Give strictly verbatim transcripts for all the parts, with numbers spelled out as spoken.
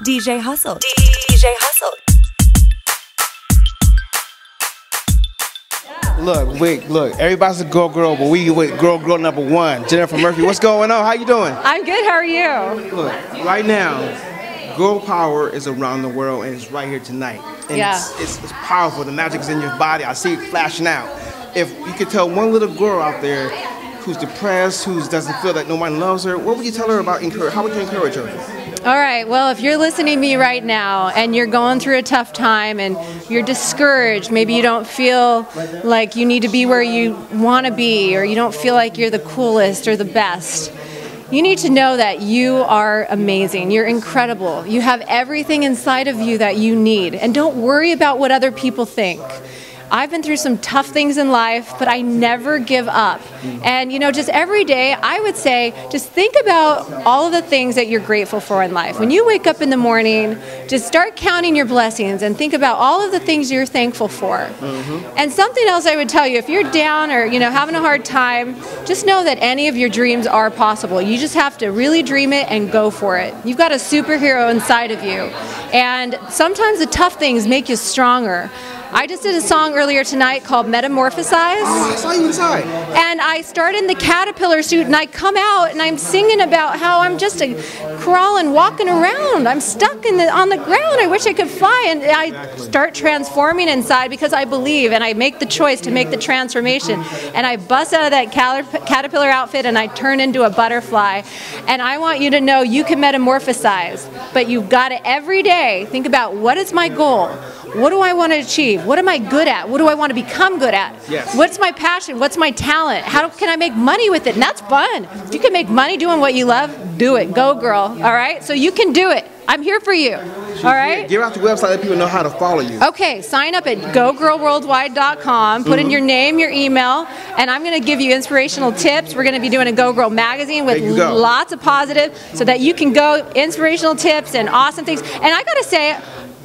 D J Hustle. D J Hustle. Look, wait, look. Everybody's a Go Girl, but we with Go Girl number one, Jennifer Murphy. What's going on? How you doing? I'm good. How are you? Look, right now, girl power is around the world, and it's right here tonight. And yeah. it's, it's, it's powerful. The magic is in your body. I see it flashing out. If you could tell one little girl out there who's depressed, who doesn't feel that no one loves her, what would you tell her about, how would you encourage her? All right, well, if you're listening to me right now and you're going through a tough time and you're discouraged, maybe you don't feel like you need to be where you want to be, or you don't feel like you're the coolest or the best, you need to know that you are amazing, you're incredible, you have everything inside of you that you need, and don't worry about what other people think. I've been through some tough things in life, but I never give up. And you know, just every day, I would say, just think about all of the things that you're grateful for in life. When you wake up in the morning, just start counting your blessings and think about all of the things you're thankful for. Mm-hmm. And something else I would tell you, if you're down or you know having a hard time, just know that any of your dreams are possible. You just have to really dream it and go for it. You've got a superhero inside of you. And sometimes the tough things make you stronger. I just did a song earlier tonight called Metamorphosize. Oh, I saw you inside. And I start in the caterpillar suit and I come out and I'm singing about how I'm just a crawling, walking around. I'm stuck in the, on the ground. I wish I could fly. And I exactly. start transforming inside because I believe, and I make the choice to make the transformation. And I bust out of that caterpillar outfit and I turn into a butterfly. And I want you to know you can metamorphosize, but you've got to every day think about, what is my goal? What do I want to achieve? What am I good at? What do I want to become good at? Yes. What's my passion? What's my talent? How can I make money with it? And that's fun. If you can make money doing what you love, do it. Go girl. All right? So you can do it. I'm here for you. All right? Give out the website, let people know how to follow you. Okay. Sign up at go girl worldwide dot com. Put mm-hmm. in your name, your email, and I'm going to give you inspirational tips. We're going to be doing a Go Girl magazine with lots of positive so that you can go inspirational tips and awesome things. And I got to say,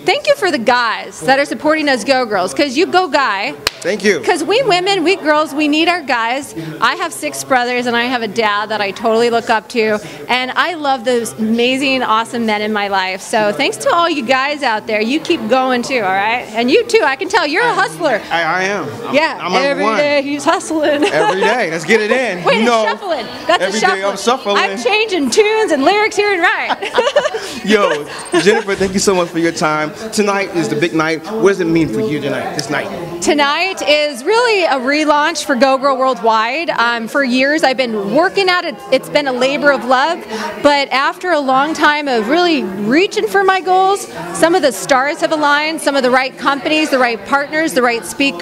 thank you for the guys that are supporting us Go Girls, because you go guy. Thank you. Because we women, we girls, we need our guys. I have six brothers and I have a dad that I totally look up to. And I love those amazing, awesome men in my life. So thanks to all you guys out there. You keep going too, all right? And you too, I can tell you're a hustler. I, I am. I'm, yeah, I'm every one. Day he's hustling. Every day, let's get it in. Wait, you know, shuffling. That's every a shuffling. Day I'm shuffling. I'm changing tunes and lyrics here and right. Yo, Jennifer, thank you so much for your time. Tonight is the big night. What does it mean for you tonight, this night? Tonight is really a relaunch for Go Girl Worldwide. Um, for years I've been working at it. It's been a labor of love, but after a long time of really reaching for my goals, some of the stars have aligned, some of the right companies, the right partners, the right speakers,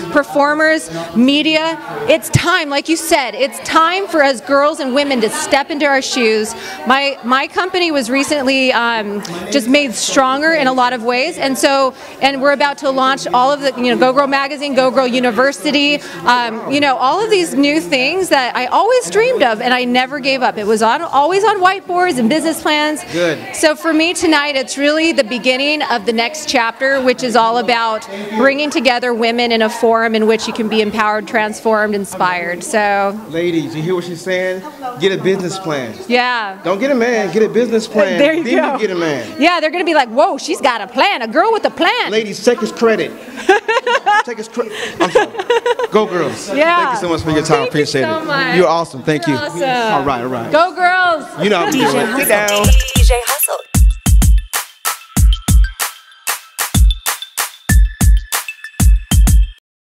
yes. performers, media. It's time, like you said, it's time for us girls and women to step into our shoes. My, my company was recently um, just made stronger in a lot of of ways, and so and we're about to launch all of the you know Go Girl magazine, Go Girl University, um, you know all of these new things that I always dreamed of, and I never gave up. It was on always on whiteboards and business plans. Good. So for me tonight, it's really the beginning of the next chapter, which is all about bringing together women in a forum in which you can be empowered, transformed, inspired. So ladies, you hear what she's saying? Get a business plan. Yeah. Don't get a man. Get a business plan. There you then go. You get a man. Yeah, they're gonna be like, whoa, she's got a plan, a girl with a plan. Ladies, take his credit. Take his credit. I'm sorry. Go girls. Yeah. Thank you so much for your time. Thank Appreciate you so it. Much. You're awesome. Thank You're you. Awesome. All right, all right. Go girls. You know, I'm D J doing. Hustle. Sit down.